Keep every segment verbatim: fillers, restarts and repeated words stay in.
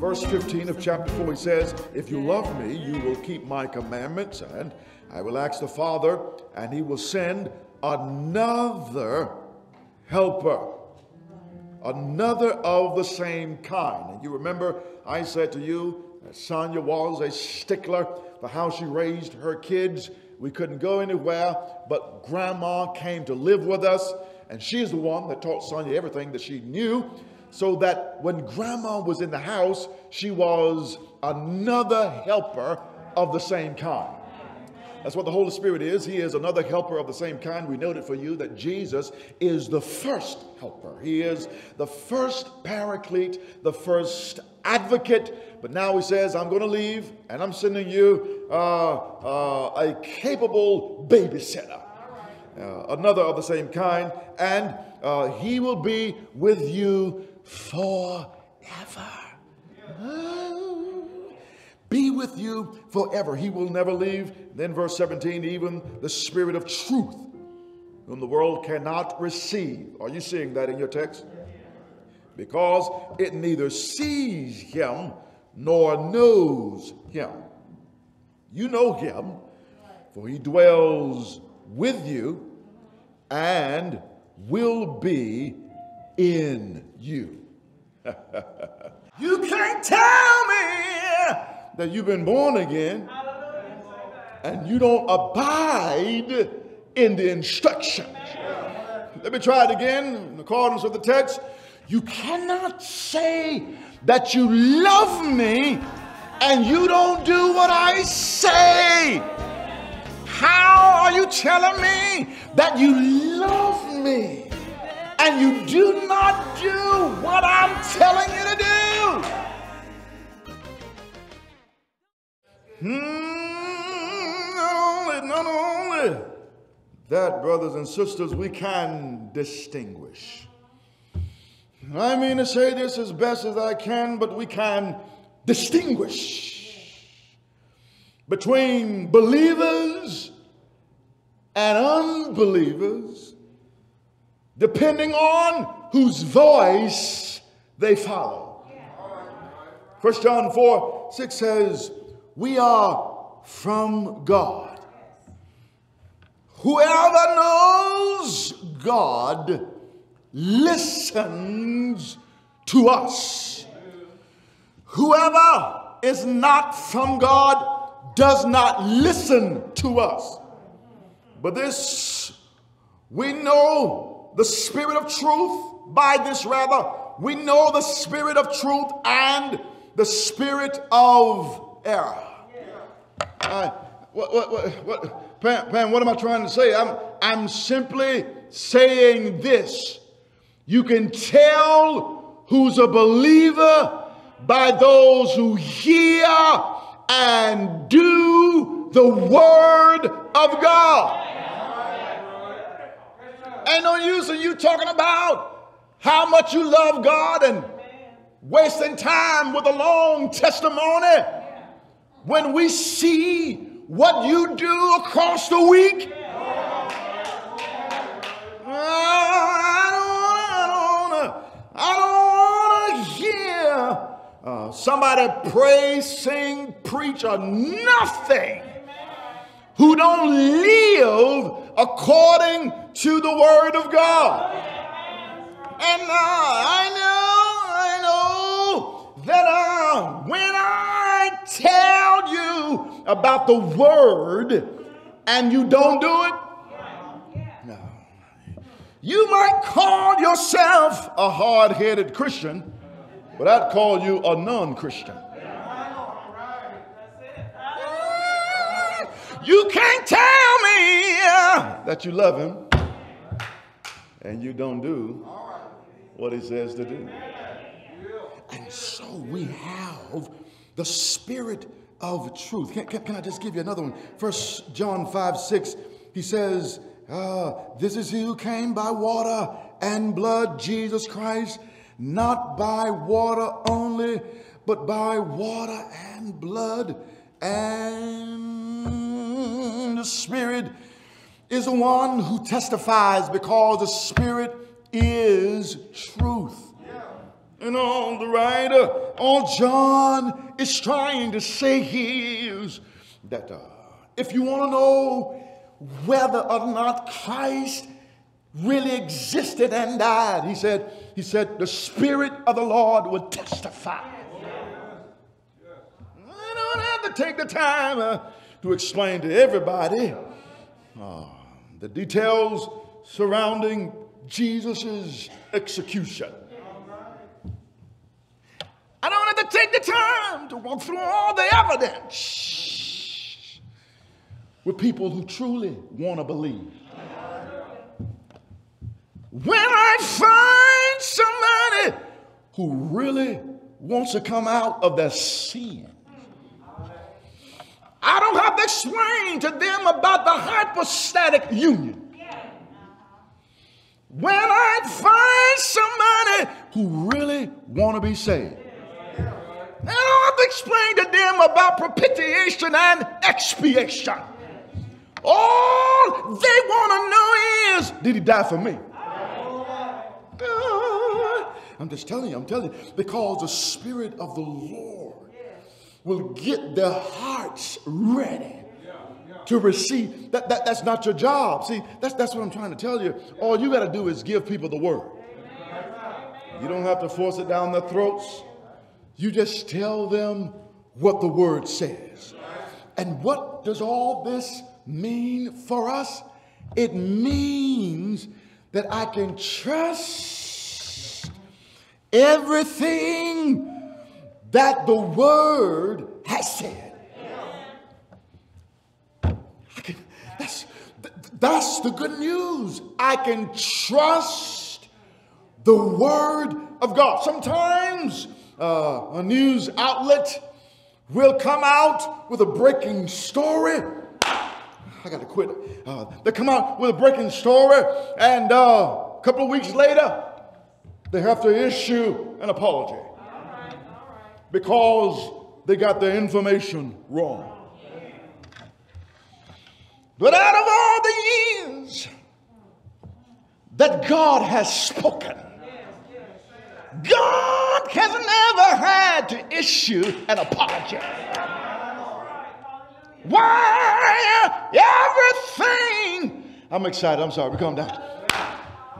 verse fifteen of chapter four, he says, if you love me, you will keep my commandments, and I will ask the Father, and he will send another helper, another of the same kind. And you remember, I said to you, that Sonia was a stickler for how she raised her kids. We couldn't go anywhere, but Grandma came to live with us, and she's the one that taught Sonia everything that she knew, so that when Grandma was in the house, she was another helper of the same kind. That's what the Holy Spirit is. He is another helper of the same kind. We noted for you that Jesus is the first helper. He is the first paraclete, the first advocate. But now he says, I'm going to leave, and I'm sending you uh, uh, a capable babysitter, uh, another of the same kind, and uh, he will be with you forever. Ah. Be with you forever. He will never leave. Then verse seventeen, even the Spirit of truth, whom the world cannot receive. Are you seeing that in your text? Because it neither sees him nor knows him. You know him, for he dwells with you and will be in you. You can't tell me that you've been born again and you don't abide in the instructions. Let me try it again in accordance with the text. You cannot say that you love me and you don't do what I say. How are you telling me that you love me and you do not do what I'm telling you to do? Mm, not only, not only that, brothers and sisters, we can distinguish. I mean to say this as best as I can, but we can distinguish between believers and unbelievers depending on whose voice they follow. First John four six says, we are from God. Whoever knows God listens to us. Whoever is not from God does not listen to us. But this, we know the Spirit of truth by this rather. We know the Spirit of truth and the Spirit of error. Uh, what, what, what, what, Pam, Pam, what am I trying to say? I'm, I'm simply saying this. You can tell who's a believer by those who hear and do the word of God. Ain't no use in you talking about how much you love God and wasting time with a long testimony when we see what you do across the week. I don't want to hear uh, somebody pray, sing, preach, or nothing who don't live according to the word of God. And uh, I know, I know that uh, when I tell about the word and you don't do it, no. You might call yourself a hard-headed Christian, but I'd call you a non-Christian. You can't tell me that you love him and you don't do what he says to do. And so we have the Spirit of truth. Can, can, can I just give you another one? First John five six, he says, uh, this is he who came by water and blood, Jesus Christ, not by water only, but by water and blood. And the Spirit is the one who testifies, because the Spirit is truth. Yeah. and on the right. Uh, all John is trying to say here is that uh, if you want to know whether or not Christ really existed and died, he said, he said, the Spirit of the Lord would testify. I don't have to take the time uh, to explain to everybody uh, the details surrounding Jesus's execution. I don't have to take the time to walk through all the evidence with people who truly want to believe. When I find somebody who really wants to come out of their sin, I don't have to explain to them about the hypostatic union. When I find somebody who really want to be saved, I don't have to explain to them about propitiation and expiation. All they want to know is, did he die for me? I'm just telling you, I'm telling you, because the Spirit of the Lord will get their hearts ready to receive. That, that, that's not your job. See, that's, that's what I'm trying to tell you. All you got to do is give people the word. You don't have to force it down their throats. You just tell them what the word says. And what does all this mean for us? It means that I can trust everything that the word has said. I can, that's, that's the good news. I can trust the word of God. Sometimes uh, a news outlet will come out with a breaking story. I got to quit. Uh, they come out with a breaking story, and uh, a couple of weeks later, they have to issue an apology. All right, all right. Because they got their information wrong. Yeah. But out of all the years that God has spoken, God has never had to issue an apology. Why? Everything. I'm excited. I'm sorry. Calm down.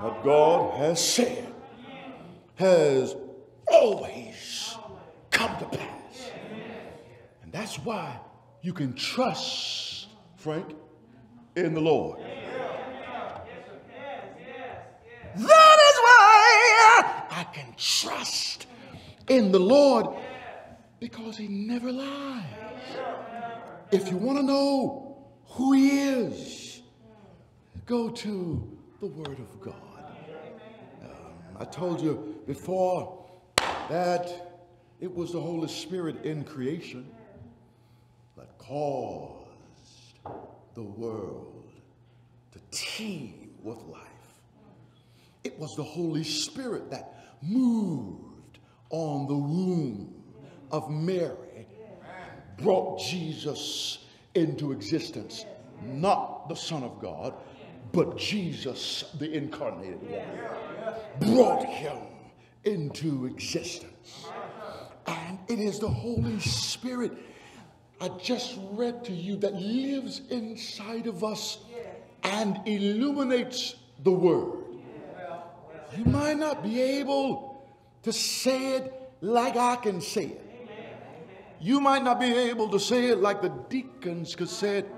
What God has said has always come to pass. And that's why you can trust, Frank, in the Lord. That is why I can trust in the Lord, because he never lies. If you want to know who he is, go to the Word of God. Um, I told you before that it was the Holy Spirit in creation that caused the world to teem with life. It was the Holy Spirit that moved on the womb of Mary, brought Jesus into existence. Not the Son of God, but Jesus, the incarnated one, brought him into existence. And it is the Holy Spirit I just read to you that lives inside of us and illuminates the word. You might not be able to say it like I can say it. You might not be able to say it like the deacons could say it,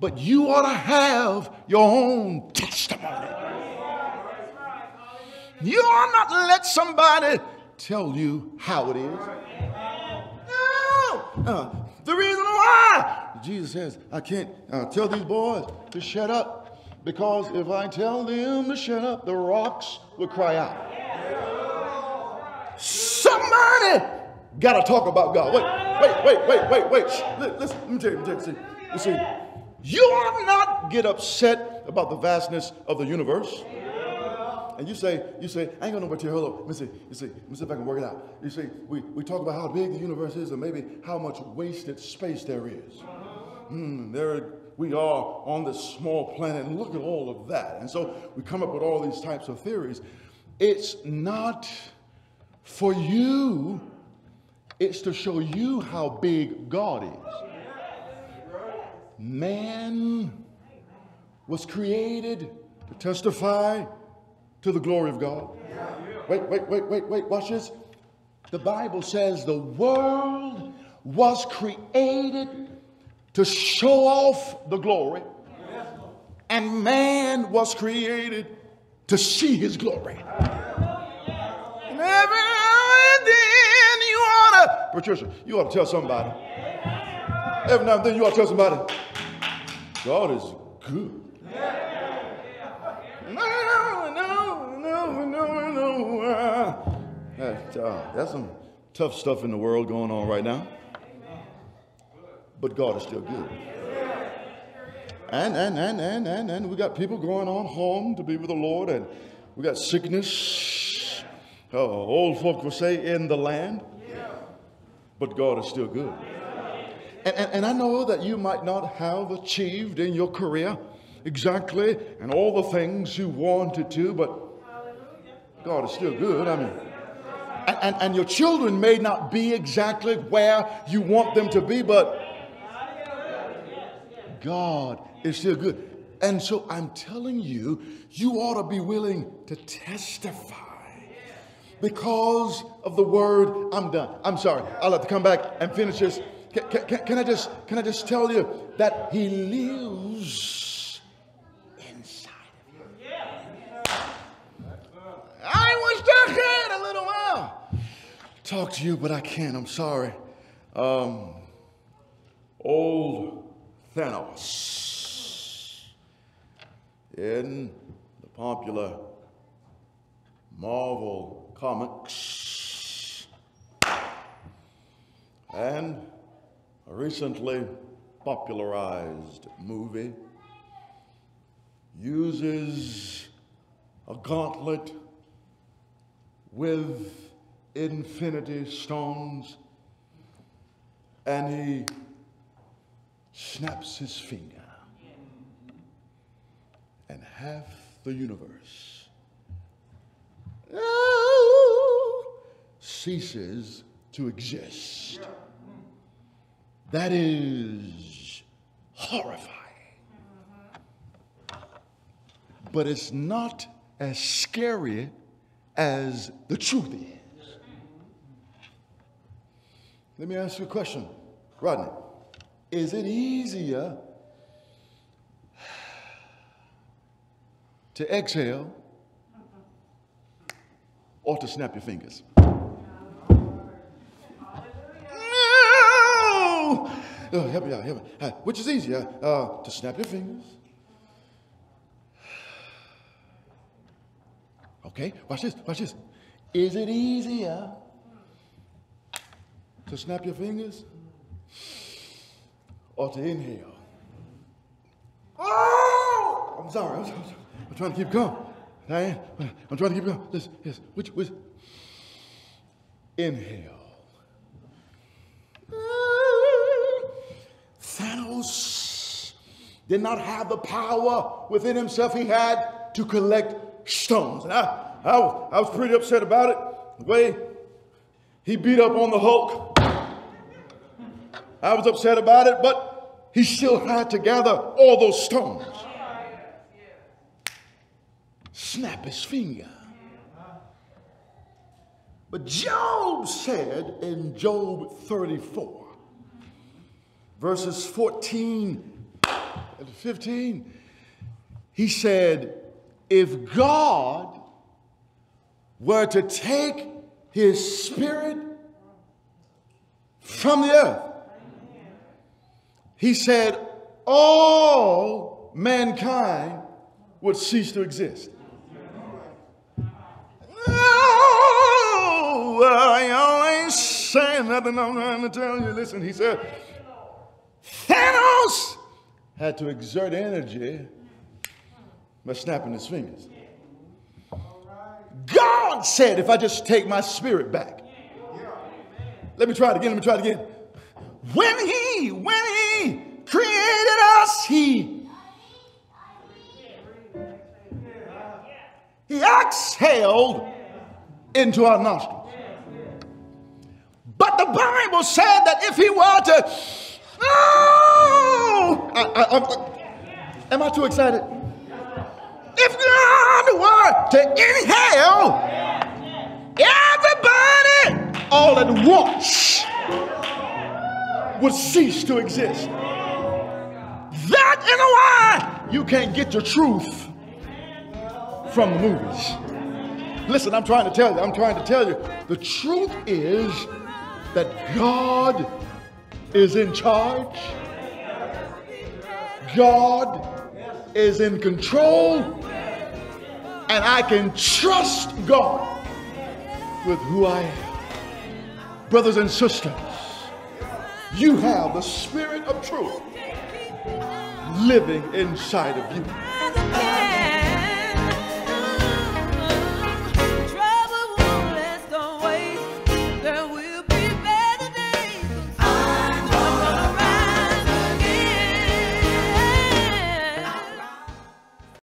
but you ought to have your own testimony. You ought not to let somebody tell you how it is. No. Uh, the reason why Jesus says, I can't uh, tell these boys to shut up, because if I tell them to shut up, the rocks will cry out. Somebody gotta talk about God. Wait, wait, wait, wait, wait, wait. Listen, let me tell you, let me tell you. You see, you ought not get upset about the vastness of the universe. And you say, you say, I ain't gonna know what you hold up. Let me see, you see, let me see if I can work it out. You see, we, we talk about how big the universe is and maybe how much wasted space there is. Mm, there we are on this small planet, and look at all of that. And so we come up with all these types of theories. It's not For you, it's to show you how big God is. Man was created to testify to the glory of God. Wait, wait, wait, wait, wait, watch this. The Bible says the world was created to show off the glory, and man was created to see his glory. And every then you ought to, Patricia, you ought to tell somebody. Every now and then you ought to tell somebody, God is good. No, no, no, no, no. Uh, that's, uh, that's some tough stuff in the world going on right now. But God is still good. And, and, and, and, and, and we got people going on home to be with the Lord, and we got sickness. Uh, old folk will say in the land, but God is still good. And, and, and I know that you might not have achieved in your career exactly and all the things you wanted to, but God is still good. I mean, and, and, and your children may not be exactly where you want them to be, but God is still good. And so I'm telling you, you ought to be willing to testify because of the word. I'm done. I'm sorry. I'll have to come back and finish this. Can, can, can I just, can I just tell you that he lives inside of you? I wish I had a little while talk to you, but I can't. I'm sorry. Um, old Thanos, in the popular Marvel comics, and a recently popularized movie, uses a gauntlet with infinity stones, and he snaps his finger, and half the universe ceases to exist. That is horrifying. But it's not as scary as the truth is. Let me ask you a question, Rodney. Is it easier to exhale or to snap your fingers? No! Oh, help me out, help me. Uh, which is easier, uh, to snap your fingers? Okay, watch this, watch this. Is it easier to snap your fingers or to inhale? Oh! I'm sorry. I'm, sorry, I'm, sorry. I'm trying to keep going. Diane, I'm trying to keep going. Yes, yes. Which, which? Inhale. Thanos did not have the power within himself he had to collect stones. And I, I, was, I was pretty upset about it. The way he beat up on the Hulk. I was upset about it, but he still had to gather all those stones. Snap his finger. But Job said in Job thirty-four, verses fourteen and fifteen, he said, if God were to take his spirit from the earth, he said, all mankind would cease to exist. Oh, I ain't saying nothing. I'm trying to tell you. Listen, he said, Thanos had to exert energy by snapping his fingers. God said, if I just take my spirit back. Let me try it again. Let me try it again. When he, when he, created us, he, he exhaled into our nostrils. Bible said that if he were to, oh, I, I, I, am I too excited? If God were to inhale everybody all at once, would cease to exist. That in a while, you can't get your truth from the movies. Listen, I'm trying to tell you, I'm trying to tell you, the truth is that God is in charge. God is in control, and I can trust God with who I am. Brothers and sisters, you have the spirit of truth living inside of you.